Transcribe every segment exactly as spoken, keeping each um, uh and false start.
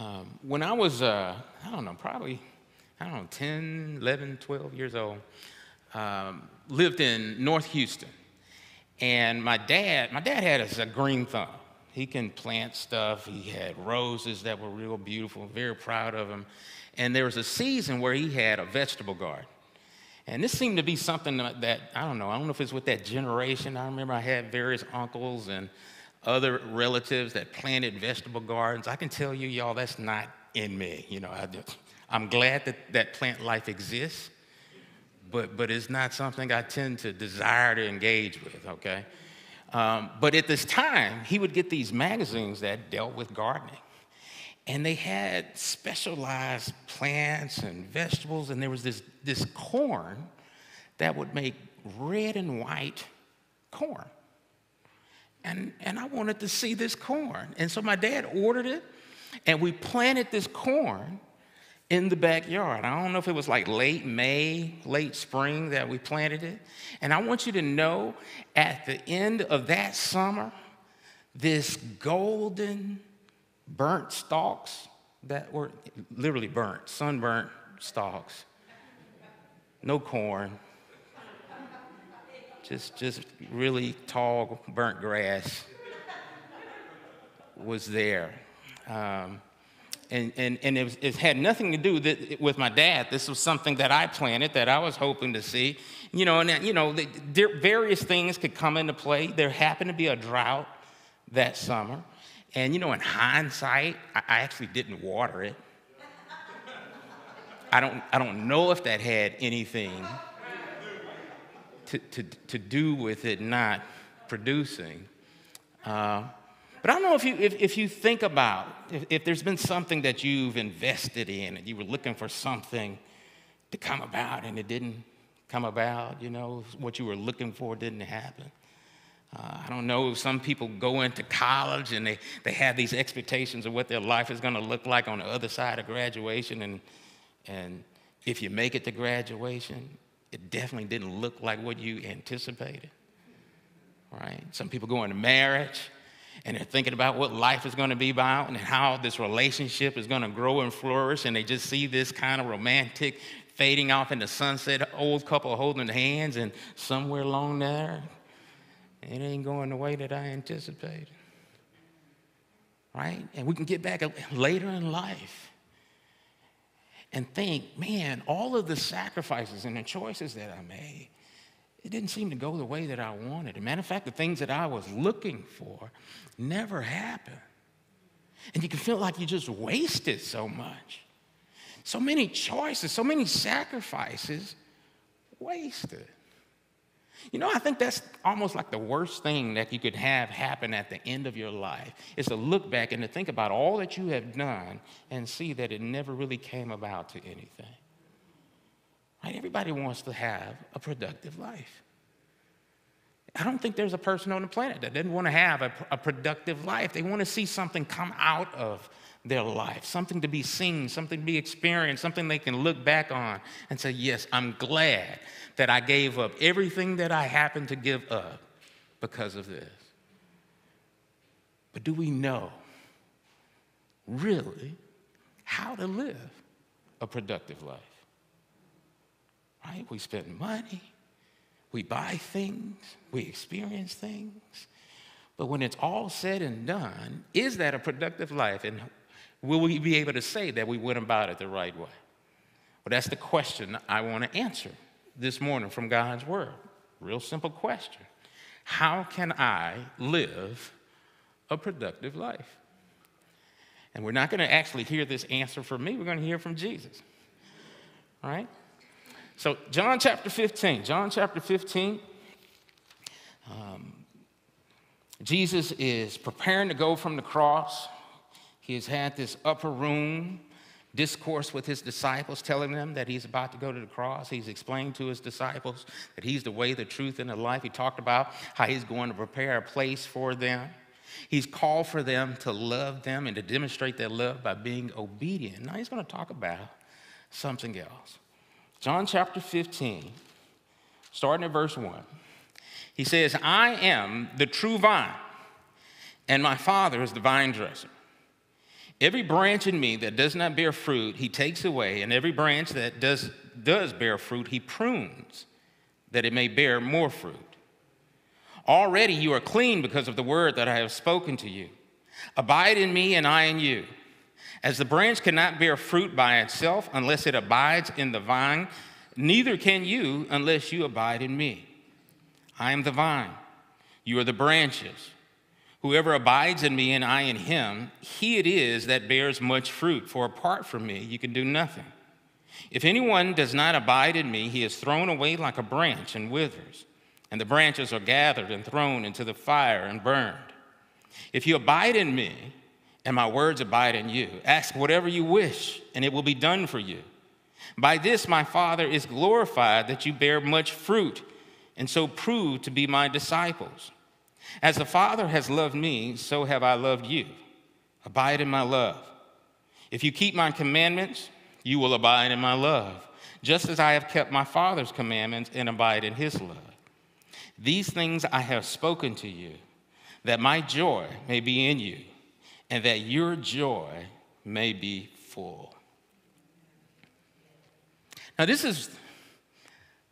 Um, when I was, uh, I don't know, probably, I don't know, ten, eleven, twelve years old, um, lived in North Houston. And my dad, my dad had a, a green thumb. He can plant stuff. He had roses that were real beautiful, very proud of him. And there was a season where he had a vegetable garden. And this seemed to be something that, I don't know, I don't know if it's with that generation. I remember I had various uncles and other relatives that planted vegetable gardens. I can tell you, y'all, that's not in me. You know, I just, I'm glad that, that plant life exists, but, but it's not something I tend to desire to engage with, okay? Um, but at this time, he would get these magazines that dealt with gardening. And they had specialized plants and vegetables, and there was this, this corn that would make red and white corn. And, and I wanted to see this corn. And so my dad ordered it, and we planted this corn in the backyard. I don't know if it was like late May, late spring that we planted it. And I want you to know, at the end of that summer, this golden burnt stalks that were literally burnt, sunburnt stalks, no corn, just, just really tall burnt grass was there. Um, and and, and it, was, it had nothing to do that, with my dad. This was something that I planted that I was hoping to see. You know, and you know, the, the various things could come into play. There happened to be a drought that summer. And, you know, in hindsight, I actually didn't water it. I don't, I don't know if that had anything to, to, to do with it not producing. Uh, but I don't know if you, if, if you think about, if, if there's been something that you've invested in and you were looking for something to come about and it didn't come about, you know, what you were looking for didn't happen. Uh, I don't know, some people go into college and they, they have these expectations of what their life is going to look like on the other side of graduation. And, and if you make it to graduation, it definitely didn't look like what you anticipated, right? Some people go into marriage and they're thinking about what life is going to be about and how this relationship is going to grow and flourish. And they just see this kind of romantic fading off into sunset, old couple holding hands, and somewhere along there, it ain't going the way that I anticipated, right? And we can get back later in life and think, man, all of the sacrifices and the choices that I made, it didn't seem to go the way that I wanted. As a matter of fact, the things that I was looking for never happened. And you can feel like you just wasted so much. So many choices, so many sacrifices wasted. You know, I think that's almost like the worst thing that you could have happen at the end of your life, is to look back and to think about all that you have done and see that it never really came about to anything. Right? Everybody wants to have a productive life. I don't think there's a person on the planet that doesn't want to have a, a productive life. They want to see something come out of their life, something to be seen, something to be experienced, something they can look back on and say, yes, I'm glad that I gave up everything that I happened to give up because of this. But do we know really how to live a productive life? Right? We spend money, we buy things, we experience things. But when it's all said and done, is that a productive life? And will we be able to say that we went about it the right way? Well, that's the question I want to answer this morning from God's Word. Real simple question. How can I live a productive life? And we're not going to actually hear this answer from me. We're going to hear from Jesus. All right? So John chapter fifteen. John chapter fifteen. Um, Jesus is preparing to go from the cross. He has had this upper room discourse with his disciples, telling them that he's about to go to the cross. He's explained to his disciples that he's the way, the truth, and the life. He talked about how he's going to prepare a place for them. He's called for them to love them and to demonstrate their love by being obedient. Now he's going to talk about something else. John chapter fifteen, starting at verse one. He says, I am the true vine, and my Father is the vine dresser. Every branch in me that does not bear fruit, he takes away, and every branch that does, does bear fruit, he prunes, that it may bear more fruit. Already you are clean because of the word that I have spoken to you. Abide in me, and I in you. As the branch cannot bear fruit by itself unless it abides in the vine, neither can you unless you abide in me. I am the vine, you are the branches. Whoever abides in me and I in him, he it is that bears much fruit, for apart from me you can do nothing. If anyone does not abide in me, he is thrown away like a branch and withers, and the branches are gathered and thrown into the fire and burned. If you abide in me, and my words abide in you, ask whatever you wish, and it will be done for you. By this my Father is glorified, that you bear much fruit, and so prove to be my disciples. As the Father has loved me, so have I loved you. Abide in my love. If you keep my commandments, you will abide in my love, just as I have kept my Father's commandments and abide in his love. These things I have spoken to you, that my joy may be in you, and that your joy may be full. Now, this is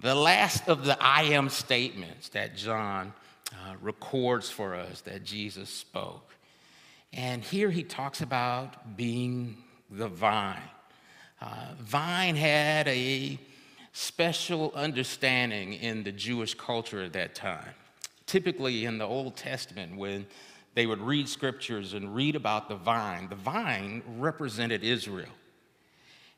the last of the I am statements that John Uh, records for us that Jesus spoke. And here he talks about being the vine. Uh, vine had a special understanding in the Jewish culture at that time. Typically in the Old Testament, when they would read scriptures and read about the vine, the vine represented Israel.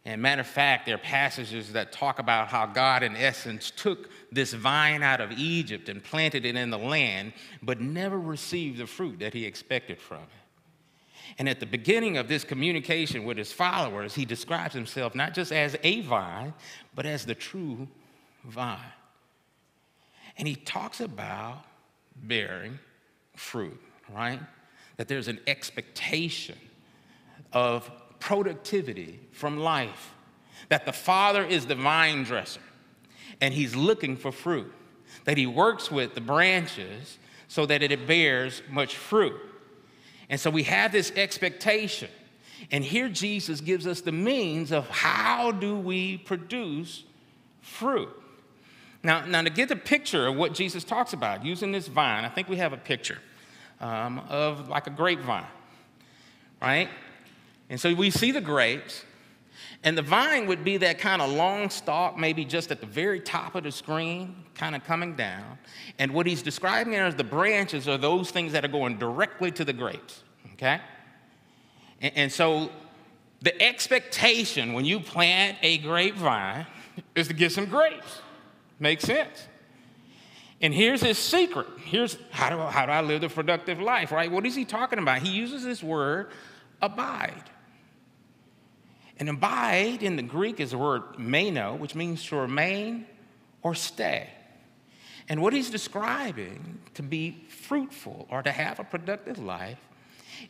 And matter of fact, there are passages that talk about how God, in essence, took this vine out of Egypt and planted it in the land, but never received the fruit that he expected from it. And at the beginning of this communication with his followers, he describes himself not just as a vine, but as the true vine. And he talks about bearing fruit, right? That there's an expectation of productivity from life, that the Father is the vine dresser, and he's looking for fruit, that he works with the branches so that it bears much fruit. And so we have this expectation, and here Jesus gives us the means of how do we produce fruit. Now, now to get the picture of what Jesus talks about, using this vine, I think we have a picture um, of like a grapevine, right? And so we see the grapes, and the vine would be that kind of long stalk, maybe just at the very top of the screen, kind of coming down. And what he's describing here as the branches are those things that are going directly to the grapes, okay? And, and so the expectation when you plant a grapevine is to get some grapes. Makes sense. And here's his secret. Here's how do I, how do I live the productive life, right? What is he talking about? He uses this word, abide. And abide in the Greek is the word meno, which means to remain or stay. And what he's describing to be fruitful or to have a productive life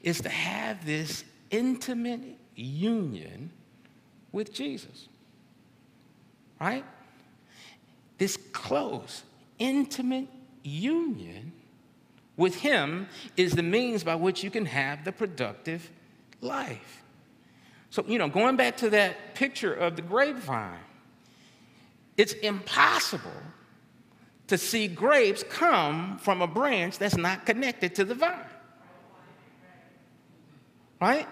is to have this intimate union with Jesus, right? This close, intimate union with him is the means by which you can have the productive life. So, you know, going back to that picture of the grapevine, it's impossible to see grapes come from a branch that's not connected to the vine, right?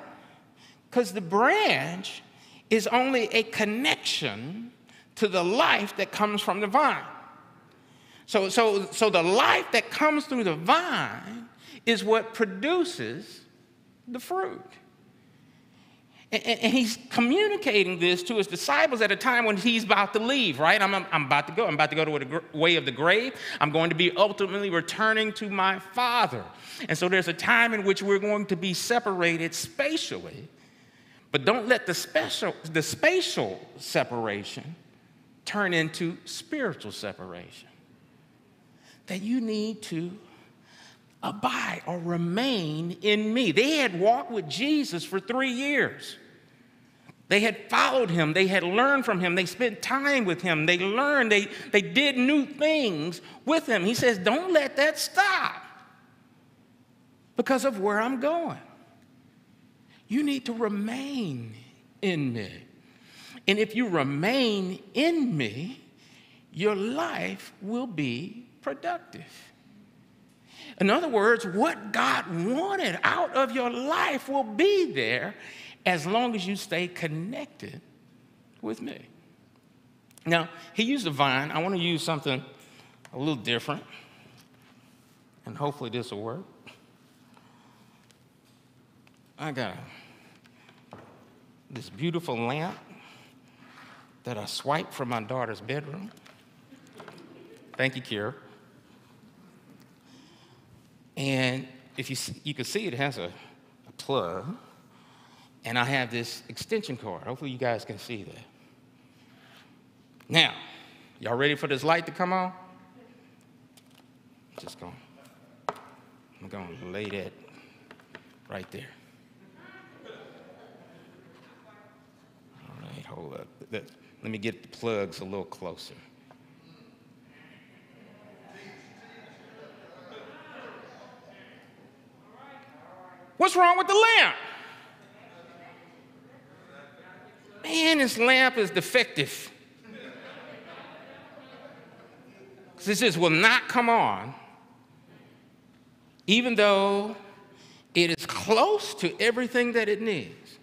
Because the branch is only a connection to the life that comes from the vine. So, so, so the life that comes through the vine is what produces the fruit. And he's communicating this to his disciples at a time when he's about to leave, right? I'm, I'm about to go. I'm about to go to the way of the grave. I'm going to be ultimately returning to my Father. And so there's a time in which we're going to be separated spatially. But don't let the, special, the spatial separation turn into spiritual separation. That you need to abide or remain in me. They had walked with Jesus for three years. They had followed him. They had learned from him. They spent time with him. They learned. They, they did new things with him. He says, don't let that stop because of where I'm going. you need to remain in me. And if you remain in me, your life will be productive. In other words, what God wanted out of your life will be there as long as you stay connected with me. Now, he used a vine. I want to use something a little different, and hopefully this will work. I got this beautiful lamp that I swiped from my daughter's bedroom. Thank you, Kira. And if you, you can see, it has a, a plug. And I have this extension cord. Hopefully you guys can see that. Now, y'all ready for this light to come on? I'm just gonna, I'm gonna lay that right there. All right, hold up. Let me get the plugs a little closer. What's wrong with the lamp? Man, this lamp is defective. Because it says will not come on, even though it is close to everything that it needs.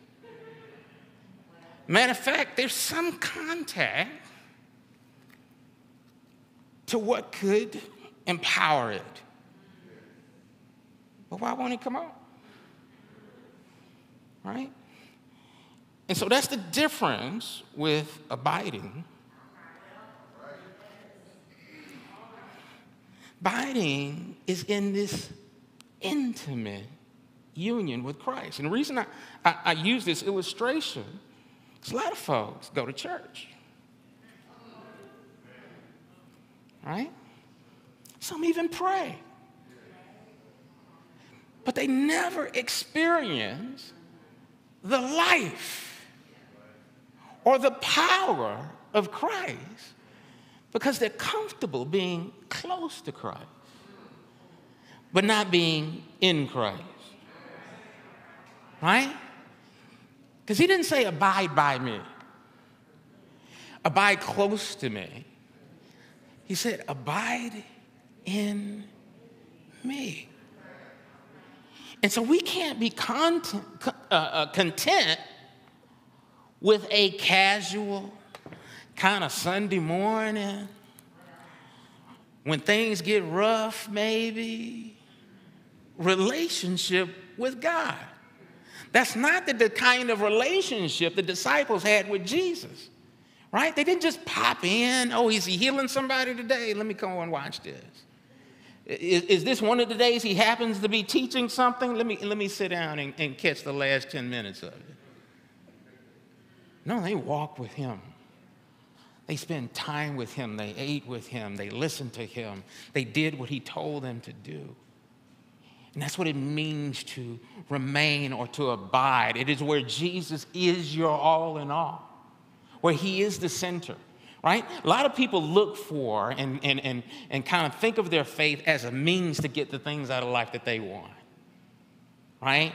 Matter of fact, there's some contact to what could empower it. But why won't it come on? Right? And so that's the difference with abiding. Abiding is in this intimate union with Christ. And the reason I, I, I use this illustration is a lot of folks go to church. Right? Some even pray. But they never experience the life or the power of Christ because they're comfortable being close to Christ, but not being in Christ, right? Because he didn't say abide by me, abide close to me. He said abide in me. And so we can't be content, uh, content with a casual kind of Sunday morning when things get rough, maybe, relationship with God. That's not the, the kind of relationship the disciples had with Jesus, right? They didn't just pop in, oh, is he healing somebody today? Let me go and watch this. Is, is this one of the days he happens to be teaching something? Let me, let me sit down and, and catch the last ten minutes of it. No, they walk with him. They spend time with him. They ate with him. They listened to him. They did what he told them to do. And that's what it means to remain or to abide. It is where Jesus is your all in all, where he is the center. Right? A lot of people look for and, and, and, and kind of think of their faith as a means to get the things out of life that they want. Right?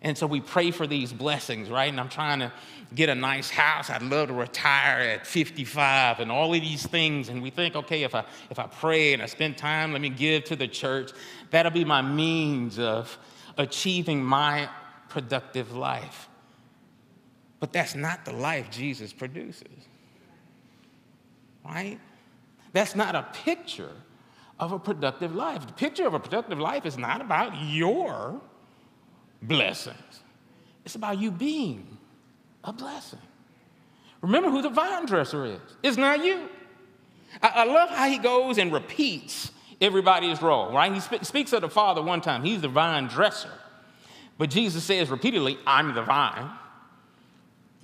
And so we pray for these blessings, right? And I'm trying to get a nice house. I'd love to retire at fifty-five and all of these things. And we think, okay, if I, if I pray and I spend time, let me give to the church. That'll be my means of achieving my productive life. But that's not the life Jesus produces. Right? That's not a picture of a productive life. The picture of a productive life is not about your blessings. It's about you being a blessing. Remember who the vine dresser is. It's not you. I, I love how he goes and repeats everybody's role, right? He sp- speaks of the Father one time. He's the vine dresser. But Jesus says repeatedly, I'm the vine.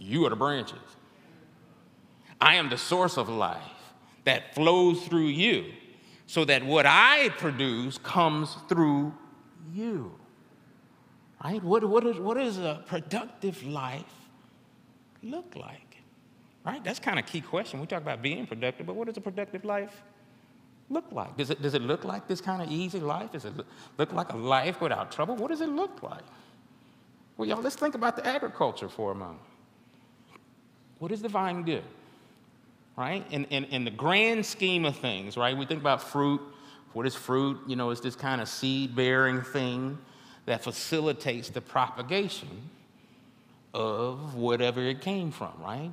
You are the branches. I am the source of life that flows through you so that what I produce comes through you, right? What, what, is, what does a productive life look like, right? That's kind of a key question. We talk about being productive, but what does a productive life look like? Does it, does it look like this kind of easy life? Does it look like a life without trouble? What does it look like, Well, y'all, let's think about the agriculture for a moment. What does the vine do? Right? In, in, in the grand scheme of things, right? We think about fruit. What is fruit? You know, it's this kind of seed-bearing thing that facilitates the propagation of whatever it came from, right?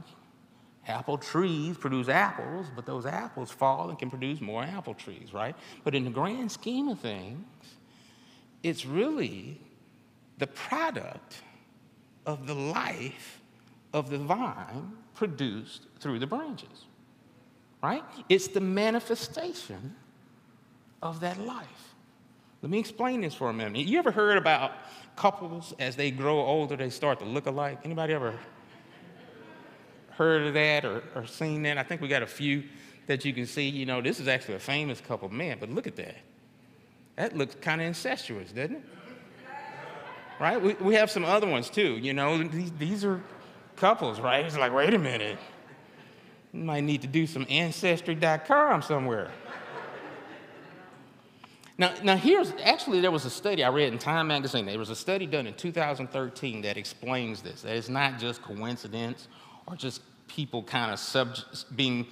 Apple trees produce apples, but those apples fall and can produce more apple trees, right? But in the grand scheme of things, it's really the product of the life of the vine produced through the branches, right? It's the manifestation of that life. Let me explain this for a minute. You ever heard about couples, as they grow older, they start to look alike? Anybody ever heard of that or, or seen that? I think we got a few that you can see. You know, this is actually a famous couple. Man, but look at that. That looks kind of incestuous, doesn't it? Right? We, we have some other ones, too. You know, these, these are couples, right? It's like, wait a minute. You might need to do some ancestry dot com somewhere. Now, now here's, actually, there was a study I read in Time magazine. There was a study done in two thousand thirteen that explains this. That it's not just coincidence or just people kind of sub, being,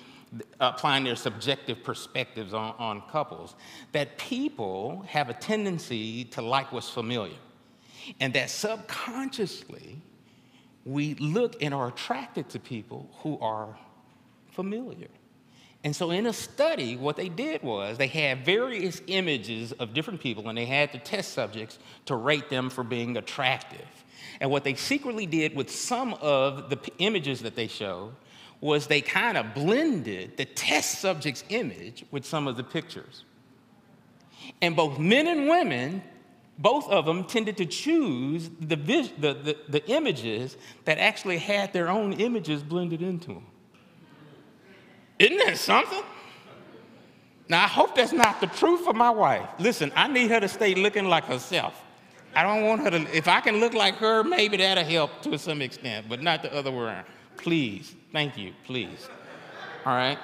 applying their subjective perspectives on, on couples, that people have a tendency to like what's familiar, and that subconsciously we look and are attracted to people who are familiar. And so in a study, what they did was they had various images of different people, and they had to test subjects to rate them for being attractive. And what they secretly did with some of the p- images that they showed was they kind of blended the test subject's image with some of the pictures. And both men and women, both of them tended to choose the, vis- the, the, the images that actually had their own images blended into them. Isn't that something? Now, I hope that's not the truth for my wife. Listen, I need her to stay looking like herself. I don't want her to, if I can look like her, maybe that'll help to some extent, but not the other way around. Please, thank you, please. All right?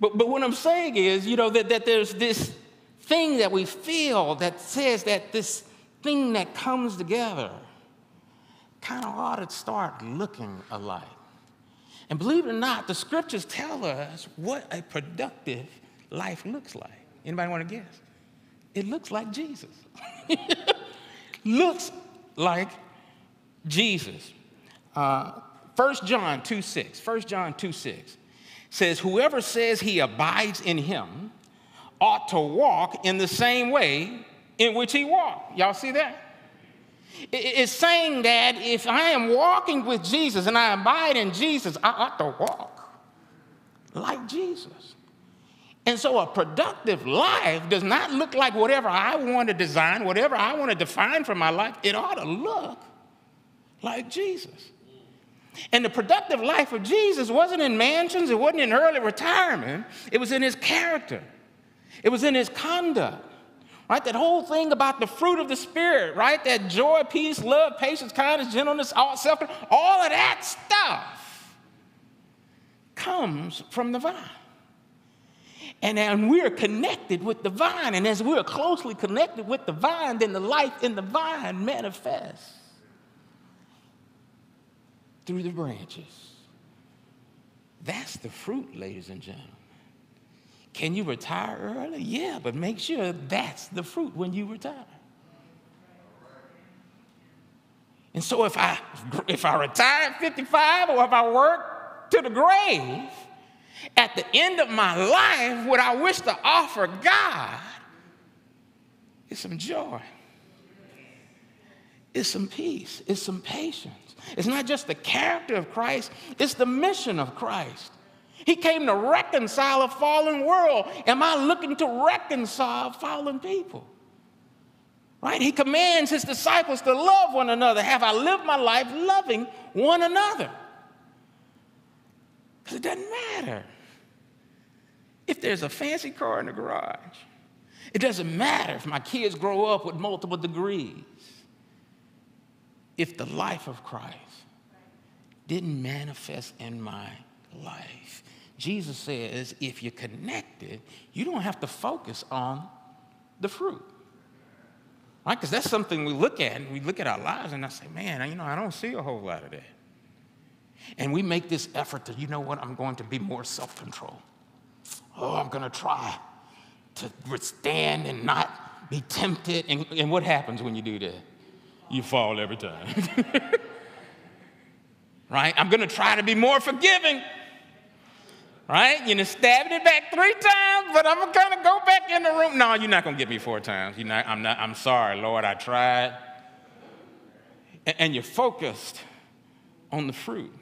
But but what I'm saying is, you know, that, that there's this thing that we feel that says that this thing that comes together kind of ought to start looking alike. And believe it or not, the scriptures tell us what a productive life looks like. Anybody want to guess? It looks like Jesus. Looks like Jesus. Uh, First John two six. First John two six says, whoever says he abides in him ought to walk in the same way in which he walked. Y'all see that? It's saying that if I am walking with Jesus and I abide in Jesus, I ought to walk like Jesus. And so a productive life does not look like whatever I want to design, whatever I want to define for my life. It ought to look like Jesus. And the productive life of Jesus wasn't in mansions. It wasn't in early retirement. It was in his character. It was in his conduct. Right? That whole thing about the fruit of the Spirit, right? That joy, peace, love, patience, kindness, gentleness, all self-control, all of that stuff comes from the vine. And then we're connected with the vine. And as we're closely connected with the vine, then the life in the vine manifests through the branches. That's the fruit, ladies and gentlemen. Can you retire early? Yeah, but make sure that's the fruit when you retire. And so if I if I retire at fifty-five, or if I work to the grave, at the end of my life, what I wish to offer God is some joy. It's some peace. It's some patience. It's not just the character of Christ. It's the mission of Christ. He came to reconcile a fallen world. Am I looking to reconcile fallen people? Right? He commands his disciples to love one another. Have I lived my life loving one another? Because it doesn't matter if there's a fancy car in the garage. It doesn't matter if my kids grow up with multiple degrees. If the life of Christ didn't manifest in my life. Jesus says, if you're connected, you don't have to focus on the fruit. Right? Because that's something we look at, and we look at our lives, and I say, man, you know, I don't see a whole lot of that. And we make this effort to, you know what, I'm going to be more self-controlled. Oh, I'm going to try to withstand and not be tempted. And, and what happens when you do that? You fall every time. Right? I'm going to try to be more forgiving. Right? You know, stabbed it back three times, but I'm going to go back in the room. No, you're not going to get me four times. You're not, I'm, not, I'm sorry, Lord, I tried. And, and you're focused on the fruit.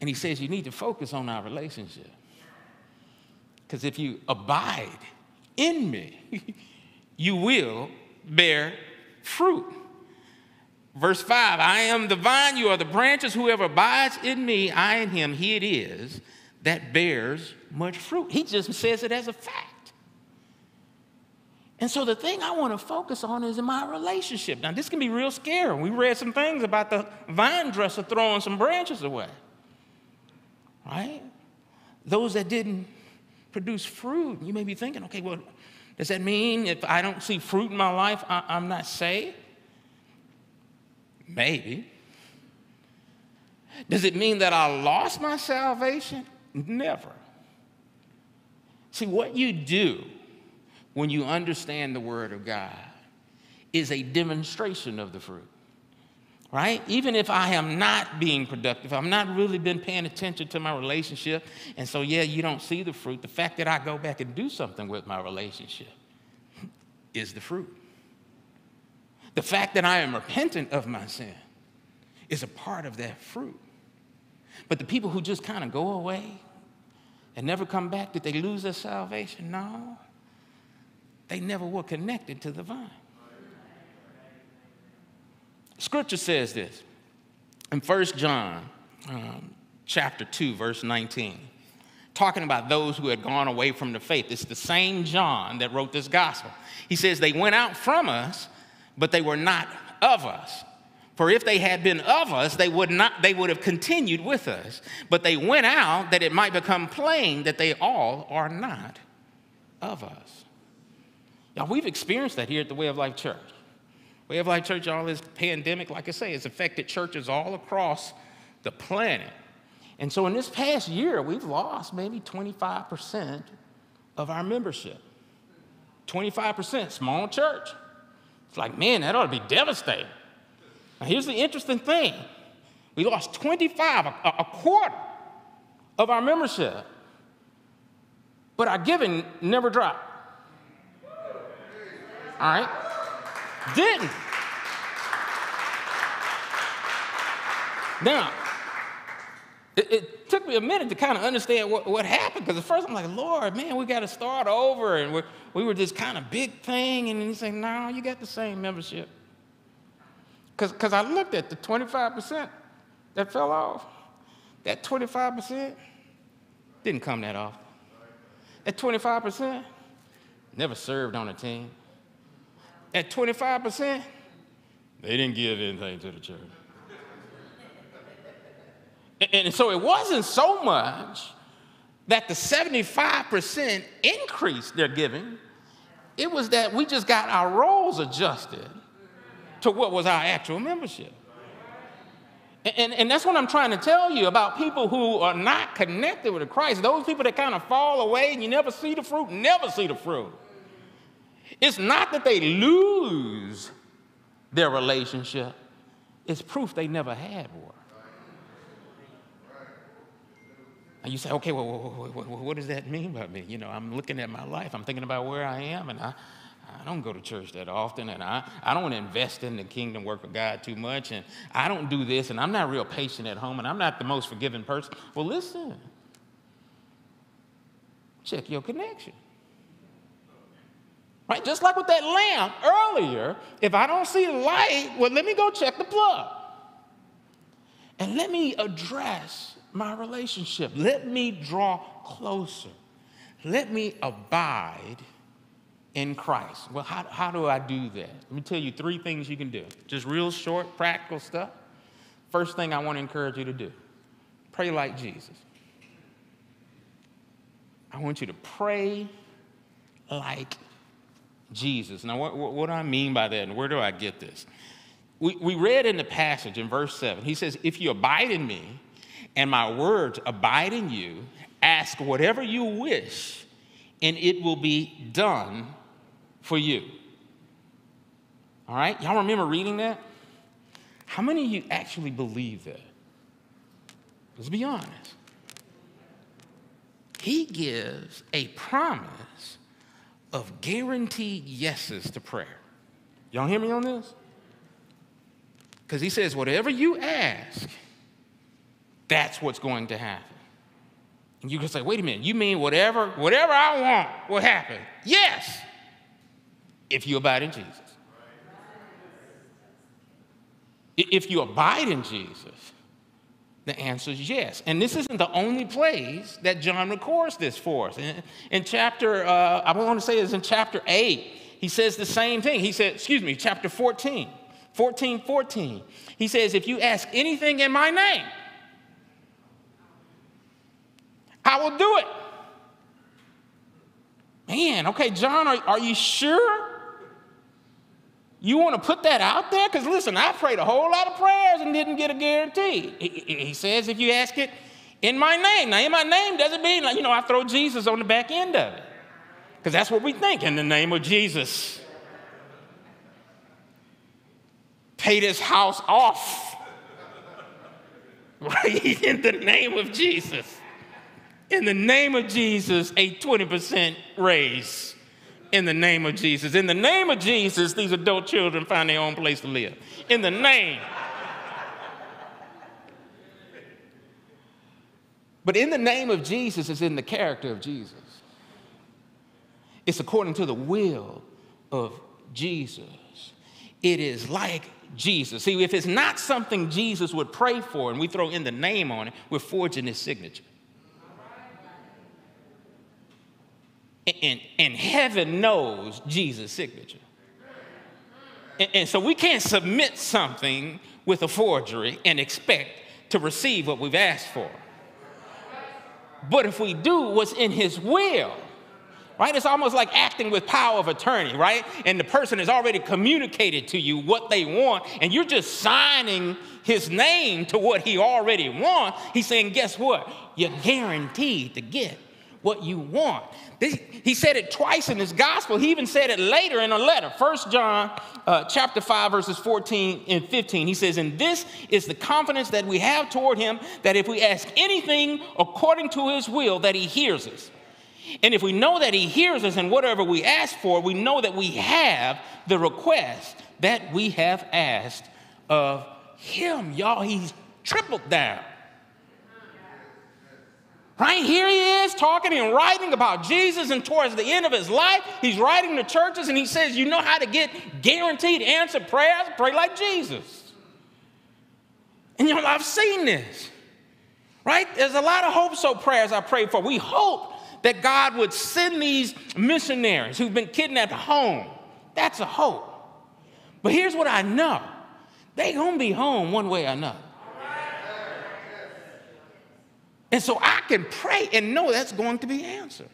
And he says you need to focus on our relationship. Because if you abide in me, you will bear fruit. Verse five, I am the vine, you are the branches. Whoever abides in me, I in him, he it is that bears much fruit. He just says it as a fact. And so the thing I want to focus on is in my relationship. Now, this can be real scary. We read some things about the vine dresser throwing some branches away, right? Those that didn't produce fruit. You may be thinking, okay, well, does that mean if I don't see fruit in my life, I, I'm not saved? Maybe. Does it mean that I lost my salvation? Never. See, what you do when you understand the Word of God is a demonstration of the fruit, right? Even if I am not being productive, I've not really been paying attention to my relationship, and so, yeah, you don't see the fruit. The fact that I go back and do something with my relationship is the fruit. The fact that I am repentant of my sin is a part of that fruit. But the people who just kind of go away and never come back, did they lose their salvation? No. They never were connected to the vine. Scripture says this in First John um, chapter two, verse nineteen, talking about those who had gone away from the faith. It's the same John that wrote this gospel. He says, they went out from us, but they were not of us. For if they had been of us, they would not, they would have continued with us. But they went out that it might become plain that they all are not of us. Now, we've experienced that here at the Way of Life Church. Way of Life Church, all this pandemic, like I say, has affected churches all across the planet. And so in this past year, we've lost maybe twenty-five percent of our membership. twenty-five percent, small church. It's like, man, that ought to be devastating. Now, here's the interesting thing. We lost twenty-five, a, a quarter of our membership, but our giving never dropped. All right? Didn't. Now, it, it took me a minute to kind of understand what, what happened, because at first I'm like, Lord, man, we got to start over, and we're, we were this kind of big thing, and he said, no, you got the same membership. Because I looked at the twenty-five percent that fell off. That twenty-five percent didn't come that often. That twenty-five percent never served on a team. At twenty-five percent, they didn't give anything to the church. And so it wasn't so much that the seventy-five percent increased their giving. It was that we just got our roles adjusted to what was our actual membership. And, and, and that's what I'm trying to tell you about people who are not connected with Christ, those people that kind of fall away and you never see the fruit, never see the fruit. It's not that they lose their relationship. It's proof they never had one. And you say, okay, well, what does that mean by me? You know, I'm looking at my life. I'm thinking about where I am, and I, I don't go to church that often, and I, I don't invest in the kingdom work of God too much, and I don't do this, and I'm not real patient at home, and I'm not the most forgiving person. Well, listen, check your connection. Right? Just like with that lamp earlier, if I don't see light, well, let me go check the plug. And let me address my relationship. Let me draw closer. Let me abide in Christ. Well, how, how do I do that? Let me tell you three things you can do. Just real short, practical stuff. First thing I want to encourage you to do, pray like Jesus. I want you to pray like Jesus. Now, what, what do I mean by that, and where do I get this? We, we read in the passage in verse seven, he says, if you abide in me and my words abide in you, ask whatever you wish and it will be done for you. All right, y'all remember reading that? How many of you actually believe that? Let's be honest. He gives a promise of guaranteed yeses to prayer. Y'all hear me on this? Because he says, whatever you ask, that's what's going to happen. And you can say, wait a minute, you mean whatever, whatever I want will happen? Yes, if you abide in Jesus. If you abide in Jesus, the answer is yes. And this isn't the only place that John records this for us. In, in chapter, uh, I want to say it's in chapter eight, he says the same thing. He said, excuse me, chapter fourteen. fourteen, fourteen. He says, if you ask anything in my name, I will do it. Man, okay, John, are, are you sure? You want to put that out there? Because listen, I prayed a whole lot of prayers and didn't get a guarantee. He, he says, if you ask it in my name. Now, in my name doesn't mean, like, you know, I throw Jesus on the back end of it. Because that's what we think, in the name of Jesus. Pay this house off, right? In the name of Jesus. In the name of Jesus, a twenty percent raise. In the name of Jesus. In the name of Jesus, these adult children find their own place to live. In the name. But in the name of Jesus is in the character of Jesus. It's according to the will of Jesus. It is like Jesus. See, if it's not something Jesus would pray for and we throw in the name on it, we're forging his signature. And, and, and heaven knows Jesus' signature. And, and so we can't submit something with a forgery and expect to receive what we've asked for. But if we do what's in his will, right? It's almost like acting with power of attorney, right? And the person has already communicated to you what they want, and you're just signing his name to what he already wants. He's saying, guess what? You're guaranteed to get what you want. This, he said it twice in his gospel. He even said it later in a letter. First John uh, chapter five, verses fourteen and fifteen. He says, and this is the confidence that we have toward him, that if we ask anything according to his will, that he hears us. And if we know that he hears us in whatever we ask for, we know that we have the request that we have asked of him. Y'all, he's tripled down. Right here he is talking and writing about Jesus, and towards the end of his life, he's writing to churches and he says, you know how to get guaranteed answered prayers? Pray like Jesus. And you know, I've seen this, right? There's a lot of hope so prayers I pray for. We hope that God would send these missionaries who've been kidnapped home. That's a hope. But here's what I know. They're going to be home one way or another. And so I can pray and know that's going to be answered.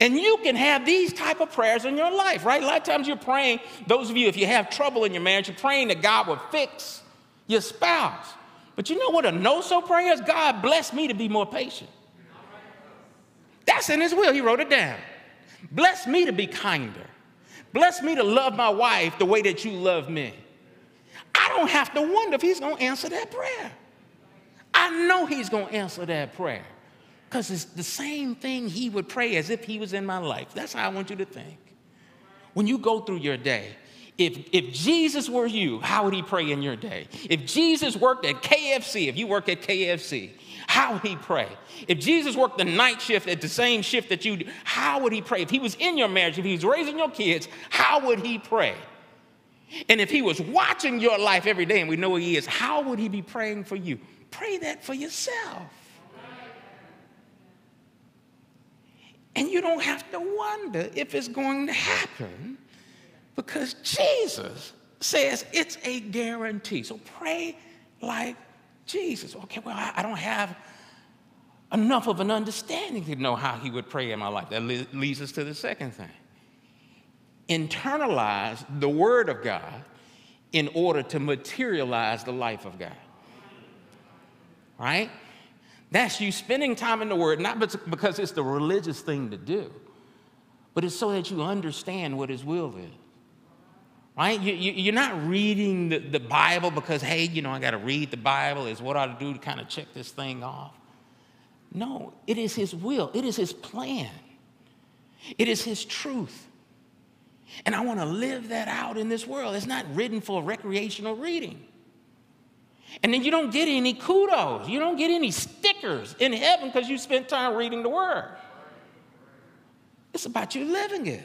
And you can have these type of prayers in your life, right? A lot of times you're praying, those of you, if you have trouble in your marriage, you're praying that God will fix your spouse. But you know what a no-so prayer is? God bless me to be more patient. That's in his will. He wrote it down. Bless me to be kinder. Bless me to love my wife the way that you love me. I don't have to wonder if he's going to answer that prayer. I know he's going to answer that prayer because it's the same thing he would pray as if he was in my life. That's how I want you to think. When you go through your day, If, if Jesus were you, how would he pray in your day? If Jesus worked at K F C, if you worked at K F C, how would he pray? If Jesus worked the night shift at the same shift that you do, how would he pray? If he was in your marriage, if he was raising your kids, how would he pray? And if he was watching your life every day, and we know he is, how would he be praying for you? Pray that for yourself. And you don't have to wonder if it's going to happen, because Jesus says it's a guarantee. So pray like Jesus. Okay, well, I don't have enough of an understanding to know how he would pray in my life. That leads us to the second thing. internalize the Word of God in order to materialize the life of God, right? That's you spending time in the Word, not because it's the religious thing to do, but it's so that you understand what His will is, right? You, you, you're not reading the, the Bible because, hey, you know, I got to read the Bible. It's what I ought to do to kind of check this thing off. No, it is His will. It is His plan. It is His truth. And I want to live that out in this world. It's not written for recreational reading. And then you don't get any kudos. You don't get any stickers in heaven because you spent time reading the Word. It's about you living it.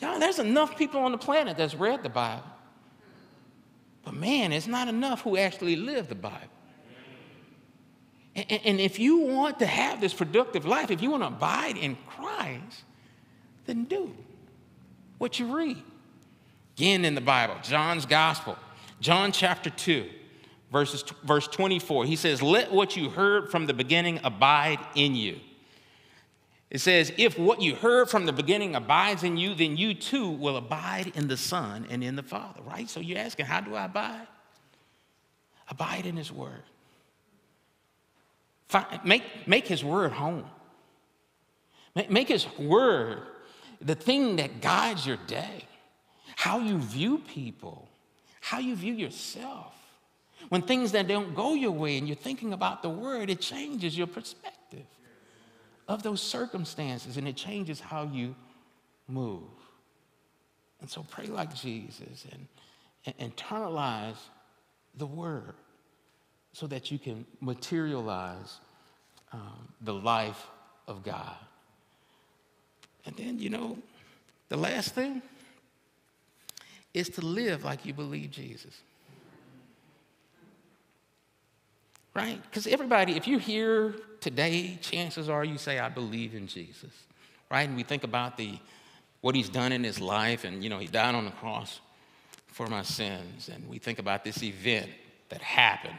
Y'all, there's enough people on the planet that's read the Bible. But man, it's not enough who actually live the Bible. And, and if you want to have this productive life, if you want to abide in Christ, then do what you read. Again in the Bible, John's Gospel. John chapter two, verses, verse twenty-four, he says, let what you heard from the beginning abide in you. It says, if what you heard from the beginning abides in you, then you too will abide in the Son and in the Father, right? So you're asking, how do I abide? Abide in His Word. Find, make, make His Word home. Make, make His Word the thing that guides your day, how you view people, how you view yourself. When things that don't go your way and you're thinking about the Word, it changes your perspective of those circumstances and it changes how you move. And so pray like Jesus and, and internalize the Word so that you can materialize um, the life of God. And then, you know, the last thing, is to live like you believe Jesus. Right? Because everybody, if you're here today, chances are you say, I believe in Jesus. Right? And we think about the what He's done in His life, and, you know, He died on the cross for my sins. And we think about this event that happened.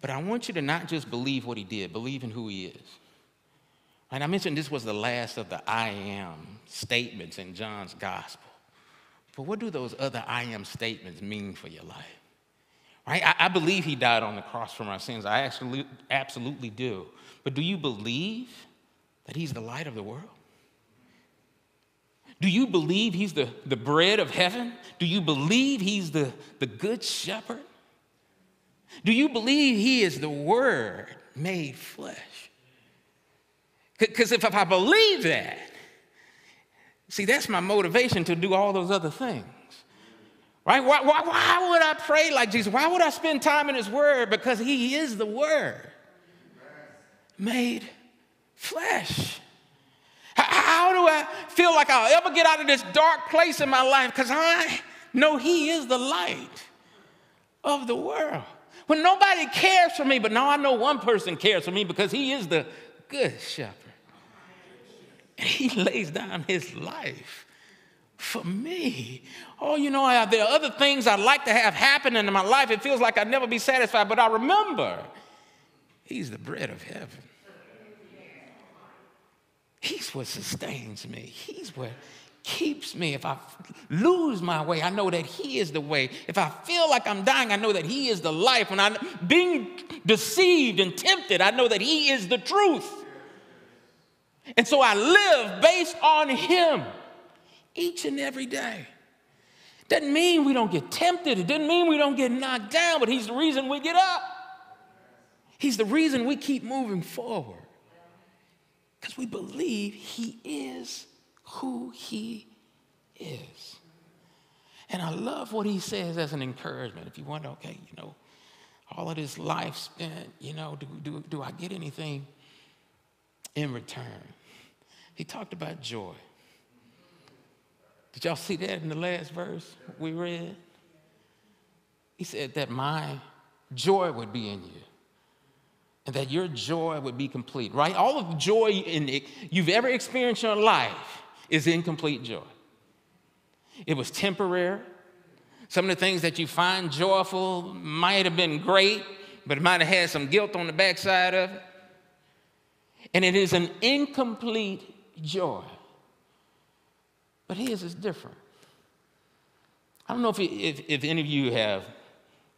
But I want you to not just believe what He did, believe in who He is. And I mentioned this was the last of the I am statements in John's Gospel. But what do those other I am statements mean for your life? Right? I, I believe He died on the cross for my sins. I actually, absolutely do. But do you believe that He's the light of the world? Do you believe He's the, the bread of heaven? Do you believe He's the, the good shepherd? Do you believe He is the Word made flesh? Because if, if I believe that, see, that's my motivation to do all those other things, right? Why, why, why would I pray like Jesus? Why would I spend time in His Word? Because He is the Word made flesh. How, how do I feel like I'll ever get out of this dark place in my life? Because I know He is the light of the world. When nobody cares for me, but now I know one person cares for me because He is the good shepherd. He lays down His life for me. Oh, you know, I, there are other things I'd like to have happen in my life. It feels like I'd never be satisfied, but I remember He's the bread of heaven. He's what sustains me. He's what keeps me. If I lose my way, I know that He is the way. If I feel like I'm dying, I know that He is the life. When I'm being deceived and tempted, I know that He is the truth. And so I live based on Him each and every day. Doesn't mean we don't get tempted. It doesn't mean we don't get knocked down, but He's the reason we get up. He's the reason we keep moving forward. Because we believe He is who He is. And I love what He says as an encouragement. If you wonder, okay, you know, all of this life spent, you know, do, do, do I get anything in return? He talked about joy. Did y'all see that in the last verse we read? He said that my joy would be in you and that your joy would be complete, right? All of the joy in it you've ever experienced in your life is incomplete joy. It was temporary. Some of the things that you find joyful might have been great, but it might have had some guilt on the backside of it. And it is an incomplete joy. but his is different. I don't know if, if, if any of you have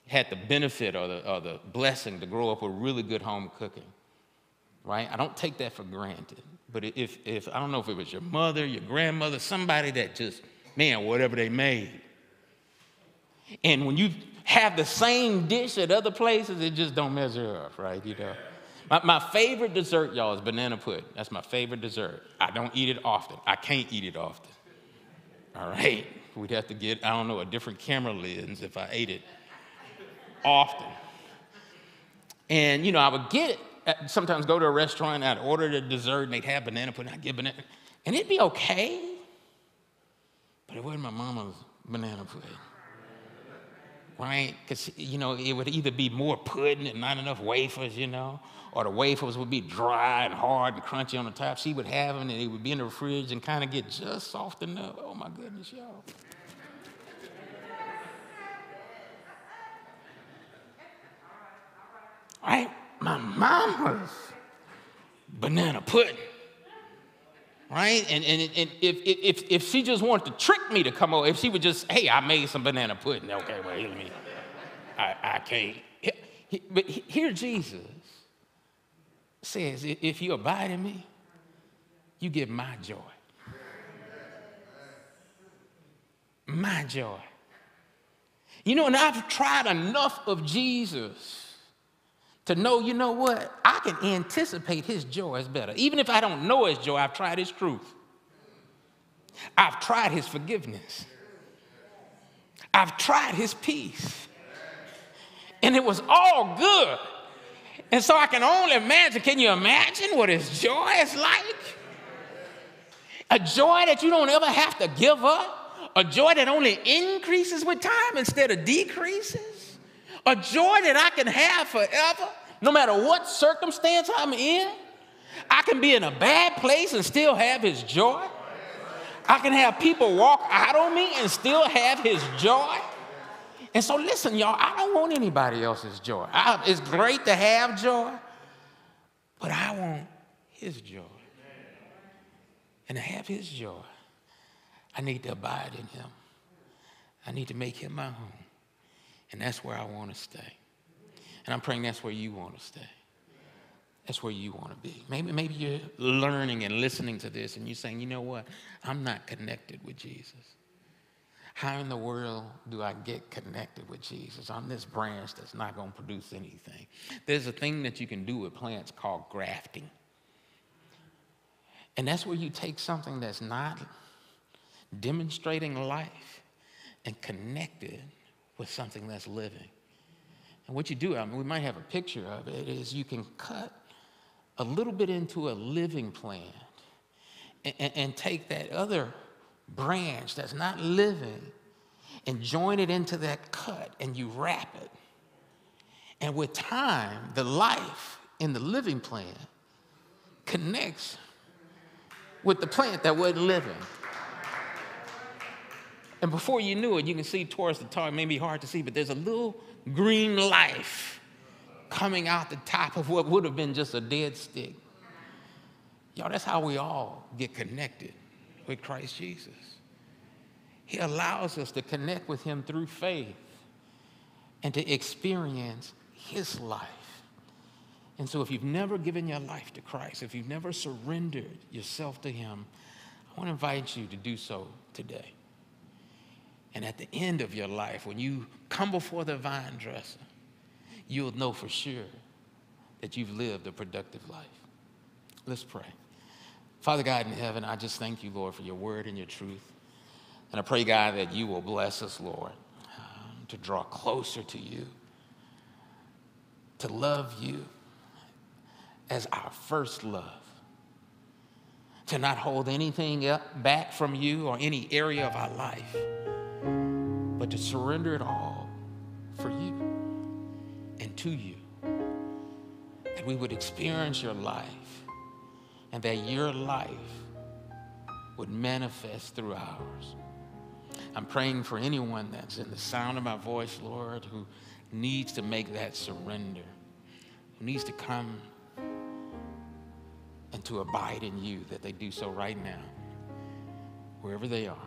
had the benefit or the, or the blessing to grow up with really good home cooking, right? I don't take that for granted. But if, if I don't know if it was your mother, your grandmother, somebody that just, man, whatever they made. And when you have the same dish at other places, it just don't measure up, right? You know, my, my favorite dessert, y'all, is banana pudding. That's my favorite dessert. I don't eat it often. I can't eat it often. All right, we'd have to get, I don't know, a different camera lens if I ate it often. And you know, I would get it. I'd sometimes go to a restaurant, I'd order the dessert, and they'd have banana pudding. I'd get banana, and it'd be okay. But it wasn't my mama's banana pudding. Right? Because, you know, it would either be more pudding and not enough wafers, you know, or the wafers would be dry and hard and crunchy on the top. She would have them, and it would be in the fridge and kind of get just soft enough. Oh, my goodness, y'all. Right? My mama's banana pudding. Right? And, and, and if, if, if she just wanted to trick me to come over, if she would just, hey, I made some banana pudding. Okay, well, let me, I, I can't. But here Jesus says, if you abide in me, you get my joy. My joy. You know, and I've tried enough of Jesus to know, you know what, I can anticipate his joy is better. Even if I don't know his joy, I've tried his truth. I've tried his forgiveness. I've tried his peace. And it was all good. And so I can only imagine, can you imagine what his joy is like? A joy that you don't ever have to give up. A joy that only increases with time instead of decreases. A joy that I can have forever. No matter what circumstance I'm in, I can be in a bad place and still have his joy. I can have people walk out on me and still have his joy. And so listen, y'all, I don't want anybody else's joy. I, it's great to have joy, but I want his joy. And to have his joy, I need to abide in him. I need to make him my home. And that's where I want to stay. And I'm praying that's where you want to stay. That's where you want to be. Maybe, maybe you're learning and listening to this and you're saying, you know what? I'm not connected with Jesus. How in the world do I get connected with Jesus? I'm this branch that's not going to produce anything. There's a thing that you can do with plants called grafting. And that's where you take something that's not demonstrating life and connect it with something that's living. And what you do, I mean, we might have a picture of it, is you can cut a little bit into a living plant and, and, and take that other branch that's not living and join it into that cut and you wrap it. And with time, the life in the living plant connects with the plant that wasn't living. And before you knew it, you can see towards the top, it may be hard to see, but there's a little green life coming out the top of what would have been just a dead stick. Y'all, that's how we all get connected with Christ Jesus. He allows us to connect with him through faith and to experience his life. And so if you've never given your life to Christ, if you've never surrendered yourself to him, I want to invite you to do so today. And at the end of your life, when you come before the vine dresser, you'll know for sure that you've lived a productive life. Let's pray. Father God in heaven, I just thank you, Lord, for your word and your truth. And I pray, God, that you will bless us, Lord, um, to draw closer to you, to love you as our first love, to not hold anything up back from you or any area of our life, but to surrender it all for you and to you, that we would experience your life and that your life would manifest through ours. I'm praying for anyone that's in the sound of my voice, Lord, who needs to make that surrender, who needs to come and to abide in you, that they do so right now. wherever they are,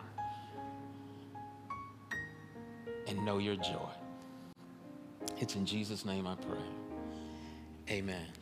and know your joy. It's in Jesus' name I pray. Amen.